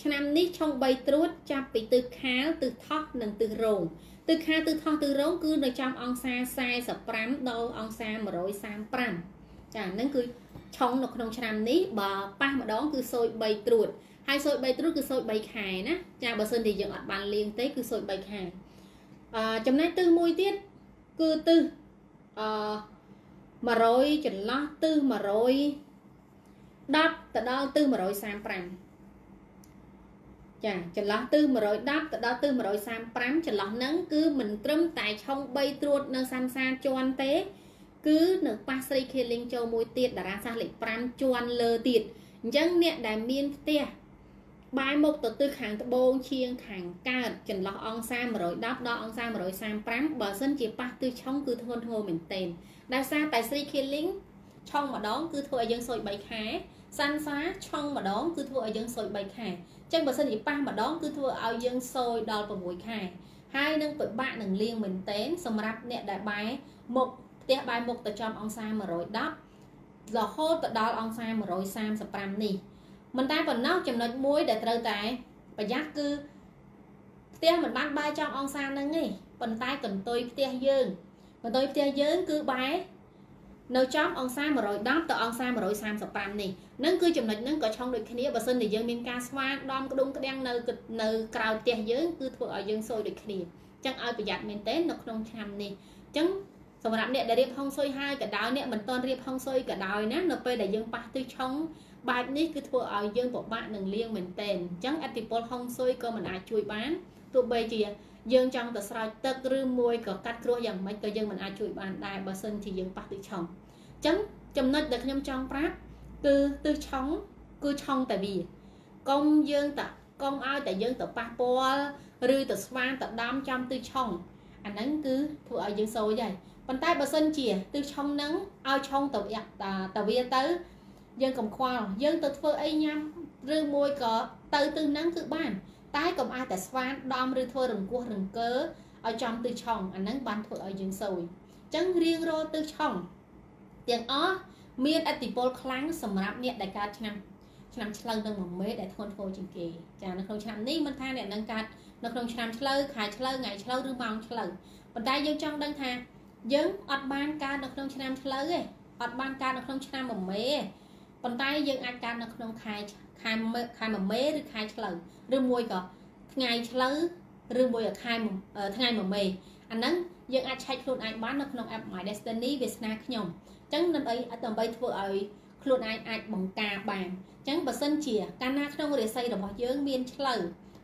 năm nít trong bay truột chạm bị tư khá tư thóc nâng tư rồng tư khá tư thóc tư rồng cứ nơi trong ông xa sai sập pram đâu ông xa mà rồi sang pram chả nâng cứ trong nó không năm nít bờ pa mà đó cứ sôi bay truột hai sôi bay truột cứ sôi bay khải á chả bờ sơn thì dựng ở bàn liền tới cứ sôi bay khải à, trong này tư môi tiết cứ tư à, mà rồi chỉnh lót tư mà rồi đắp từ đó tư mà rồi sang pram chả chỉnh lót tư mà rồi đắp từ đó tư mà rồi sang pram chỉnh lót nắng cứ mình trâm tại trong bay truột nơi san san cho anh té cứ nước pasri khi linh châu môi tiệt đã ra sang lịch pram cho anh lơ tiệt dân nè đại miên tia bài một từ tư hàng từ bông chiên hàng ca chỉnh lót ông xa mà rồi đắp đó ông xa mà rồi sang pram bờ sân chỉ pa tư trong cứ thôn hồ mình tên đại sa tài sĩ khi lính trong mà đón cứ thua dân sôi bảy khá san xá trong mà đón cứ thua dân sôi bảy khá trên bờ sân thì ba mà đón cứ thua ao dân sôi đo vào buổi khá hai nâng với bạn đừng liên mình tên xong rạp nè đại bài một tia bài một từ trong ông xa mà rồi đáp là hô từ đó ông xa mà rồi sam sập pram nì mình ta còn nóc chầm nói muối để trơ tại và giác cứ tia mình bán bay trong ông xa nâng ấy còn tay cần tôi tia dương mà tôi chơi giới cứ bái nấu chóp ông xa mà rồi đáp tờ ông xa mà rồi sang sập pram này nâng cứ chụp nịch nâng có trong được kia và sân thì dân miền ca xoa đom có đúng cái đen nơi cực nơi cào chơi giới cứ thuộc ở dân sôi được kia chẳng ai phải giặt miền tết nó không tham này chẳng xong làm nè để riêng không sôi hai cả đói nè mình toàn riêng không sôi cả đói nè nó về để dân ba tư trong bài này cứ thuộc ở dân của bạn đừng liên mình tên chẳng atipol không sôi cơ mình ai chui bán tụi bây kìa dương trong tờ soi tơ rư môi có cắt cua dòng mấy tờ dương mình ai chuỗi bàn đài bờ sân thì dương bắt tự chồng chấm chấm nết được nhâm trong pháp từ từ chóng cứ trong tại vì công dương tập công ai tại dương tập ba po rư tập xoan tập đam trong từ chồng anh nắng cứ thua ở dương sâu vậy bàn tay bờ sân chìa từ trong nắng ao trong tập ẹt tập bia tới dương cầm khoa dương tập phơi ấy nhâm rư môi có từ từ nắng tự bàn tái cầm ai tại xoan đom rư thua rừng cua rừng cớ ở trong tư chồng anh nắng ban thua ở dương sồi chẳng riêng rô tư chồng tiếng ó miên atipol kháng sầm rạp nẹt đại ca chăn chăn chăn đừng mà mấy đại thôn thô chừng kì chả nó không chăn ní mình tha nẹt nâng cát nó không chăn chăn khai chăn ngày chăn rư mong chăn còn tay dương trong đang tha dương ọt ban ca nó không chăn chăn ấy ọt ban ca nó không chăn mà mấy còn tay dương ai ca nó không khai khai mà khai mà mấy rư khai chăn rư môi cả ngày chăn rư môi ở khai mà ngày mà mề anh nắng dân ai chạy luôn ai bán nó không áp My Destiny Việt Nam nhom chẳng nên ấy ở tầm bay thua ở luôn ai ai bằng cà bàn chẳng bờ sân chìa cana không để xây được bao nhiêu miên chăn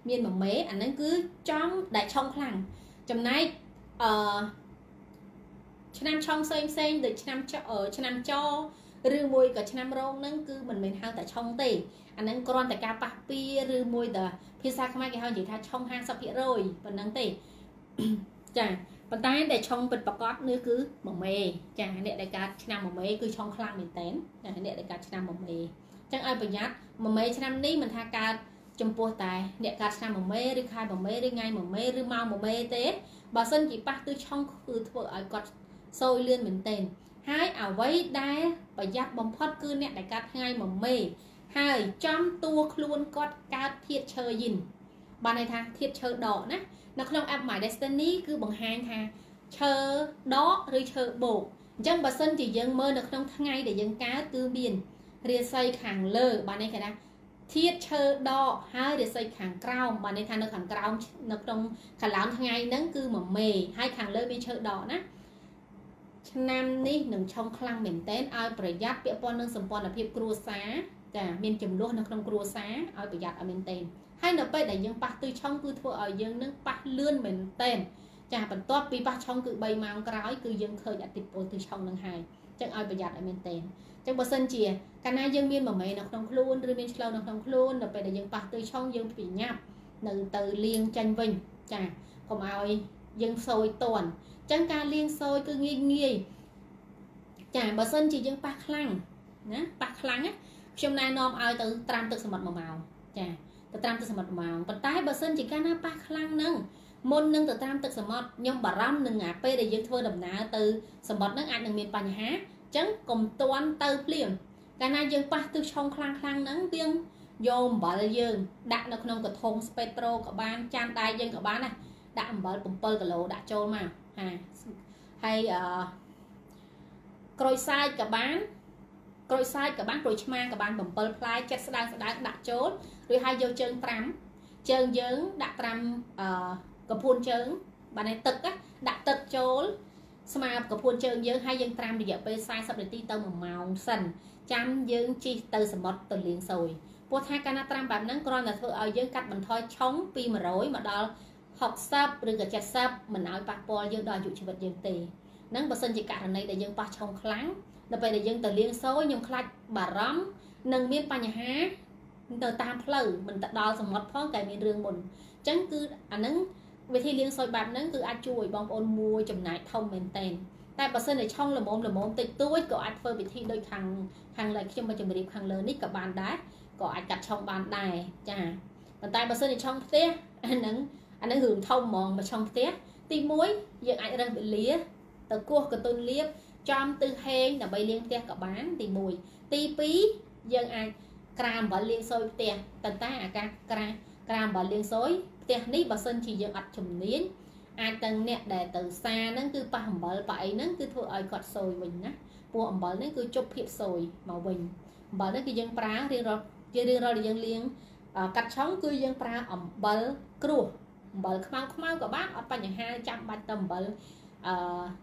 miên mà mề anh nắng cứ trong đại trong làng chấm nay ở nam trong xem xem được nam cho ở nam cho rư môi cả nam rong nắng cứ mình mình hang tại trong tì anh nắng còn tại cà bạc pi rư môi tờ phía xa không ai cái hao gì tha trong hang sắp hiện rồi còn nắng tì chả còn tay để trong bật bạc cót nữa cứ mở mề chả nè đại ca nam mở mề cứ trong khăn mình tén chả nè đại ca nam mở mề chẳng ai bình nhát mở mề nam đi mình tha ca chấm po tài nè ca nam mở mề đi khai mở mề đi ngay mở mề đi mau mở mề té bà sân chỉ ba tư trong cứ thợ ở cọt sôi liên mình tên hai ảo vây đá và giáp bóng thoát cư nè đại ca ngay mở mề Hai trăm tua luôn có cao thiệt chơi gìn bà này tha thiệt chơi đỏ nè nó không áp My Destiny cứ bằng hai tha chơi đó rồi chơi bộ trong bà sân thì dân mơ được trong tháng ngày để dân cá tư biển rìa xây khẳng lơ bà này cái đó thiệt chơi đỏ hai để xây khẳng cao bà này tha nó khẳng cao nó trong khẳng lắm tháng ngày nắng cứ mà mề hai khẳng lơ bên chơi đỏ nè nam ní đừng trong khăn mềm tên ai phải giáp bịa con nâng sầm con là phim cua xá cả miền chìm luôn nó không cua xá ai phải giặt ở miền tên hay nó phải để dân bạc từ trong cứ thua ở dân nước bạc lươn miền tên chả phần top vì bạc trong cứ bay màu cái cứ dân khơi giặt tịt ôn từ trong lần hai chẳng ai phải giặt ở miền tên chẳng bờ sân chìa cả hai dân miền mà mày nó không luôn rồi miền slow nó không luôn nó phải để dân bạc từ trong dân bị nháp từ từ liên tranh vinh chả không ai dân sôi toàn chẳng cả liên sôi cứ nghi nghi chả bà sân chỉ dân bạc lăng nhá bạc lăng á trong này nom ai từ tram từ sầm mặt màu màu chả từ tram từ sầm mặt màu còn tái bà sân chỉ cả na bạc lăng nâng môn nâng từ tram từ sầm mặt nhom bà ram nâng ngã pe để dân thưa đầm ná từ sầm mặt nâng ai nâng miền bàn há chẳng cùng toàn từ liền cả na dân bạc từ trong lăng lăng nâng riêng dồn bà dân đặt nó không có thùng spectro có bán chan tay dân có bán này đã mở cùng pơ cả lỗ đã trôn mà à, hay uh, cối sai cả bán cối sai cả bán cối chma cả bán cùng pơ fly chết đang đã đã trốn rồi hai dâu chân tram chân dướng đã tram cả phun trứng bạn này tật á đã tật trốn mà cả phun trứng dướng hai dân tram thì giờ pe sai sắp để ti tơ màu màu sần chăm dướng chi từ sầm bọt từ liền sồi vô thay cana tram bạn nắng con là thôi ở dướng cắt mình thôi chống pi mà rối mà đó học sắp rồi cả sắp mình nói bác bò dương đòi dụ chi vật dương tì nâng bà sân chỉ cả này để dương bác trong kháng đập về để dương từ liên xối nhung khách bà rắm nâng miên bà nhà há từ tam lử mình tật đo xong ngọt phong cái miên rương mình chẳng cứ ảnh à, nâng về thi liên xối bạc nâng cứ ăn chuối bong ôn mua chùm nại thông mềm tên tại bà sân này trong là môn là môn tịch túi của ăn phơi bị thi đôi thằng thằng lại khi mà chùm điệp thằng lớn nít cả bàn đá có ai cắt trong bàn đài chà bàn tay bà sân này trong thế nâng anh ấy hưởng thông mòn mà trong tết tim muối giờ anh đang bị lía từ cua của tôi liếp trong tư hen là bay liên tết cả bán thì mùi ti pí giờ anh cam và liên xôi tè tận ta à cam cam và liên xối tè ní bà sân chỉ giờ ặt chùm nến ai từng nẹt để từ xa nó cứ ba hầm bờ vậy nó cứ thua ai cọt sồi mình á bùa hầm bờ nó cứ chụp hiệp sồi màu bình bờ nó cứ dân prá riêng rồi chơi riêng rồi dân liên cắt sống cứ dân prá ẩm bờ cua bờ khâu khâu các bác ở bên nhà hai trăm ba tầm bờ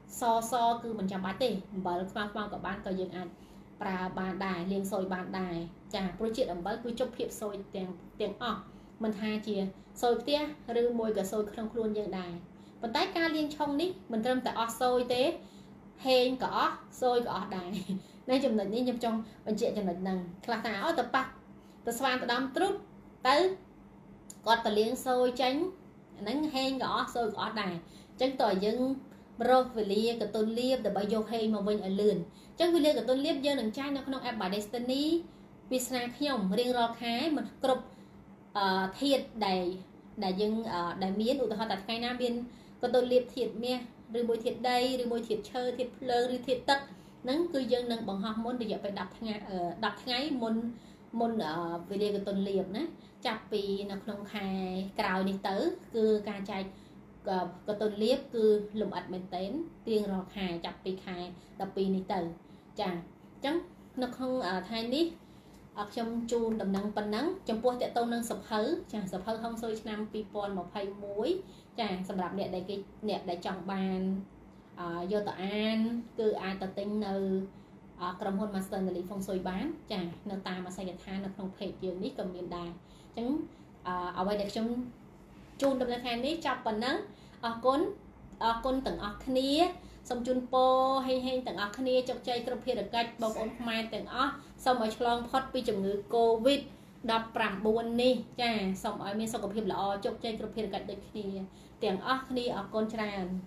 so so cứ mình trăm ba tỷ bờ khâu khâu các bác coi dừng anh bà bàn đài liền sôi bàn đài chả project ở bờ cứ chụp hiệp sôi tiền tiền ọ mình hai chia sôi tia rư môi cả sôi không luôn dừng đài mình tái ca liên trong đi mình trâm tại ọ sôi tế hên cỏ sôi cỏ đài đây chừng này đi trong mình chuyện chừng này nằng là tao tập bạc tập xoan tập đâm trút tới còn tập liền sôi tránh nắng hen gõ sôi gõ đài chẳng tỏi dân bro về lia cả tôn liếp để bao nhiêu hay mà mình ở lườn chẳng về lia cả tôn liếp dân đừng trai nó không em bài destiny vì sang nhom riêng lo khái mình cột thiệt đầy đại dân đại miến tụi họ đặt cây nam biên cả tôn liếp thiệt mía rồi bồi thiệt đây rồi bồi thiệt chơi thiệt lơ rồi thiệt tất nắng cư dân nâng bằng họ muốn để giờ phải đặt ngay đặt ngay muốn môn ở về đây cái tuần liệp nè chặt vì nó không khai cào đi tới cứ ca chạy cái tuần liệp cứ lùm ạt mình tên riêng rồi khai chặt vì khai đặc biệt đi tới chả chẳng nó không ở thay đi ở trong chuông đầm nắng bần nắng trong buổi tiệc tôm nâng sập hớ chả sập hớ không sôi năm pipon một hay muối chả sầm đạp đẹp đầy cái đẹp đầy trọng bàn do tờ an cứ ai tờ tinh nư cầm hôn master là lý phong sôi bán chả nó ta mà xây than nó không thể dường ní cầm miền đài chẳng ở ngoài để trong chun đâm lên than ní chọc phần nắng ở côn ở côn tầng ở khné xong chun po hay hay tầng ở khné chọc chơi cầm phê được gạch bọc ôn mai tầng ở xong ở long hot vì chủng ngữ covid đập rầm buồn ní chả xong ở miền sau cầm phê là chọc chơi cầm phê được gạch được khné tầng ở khné ở côn tràn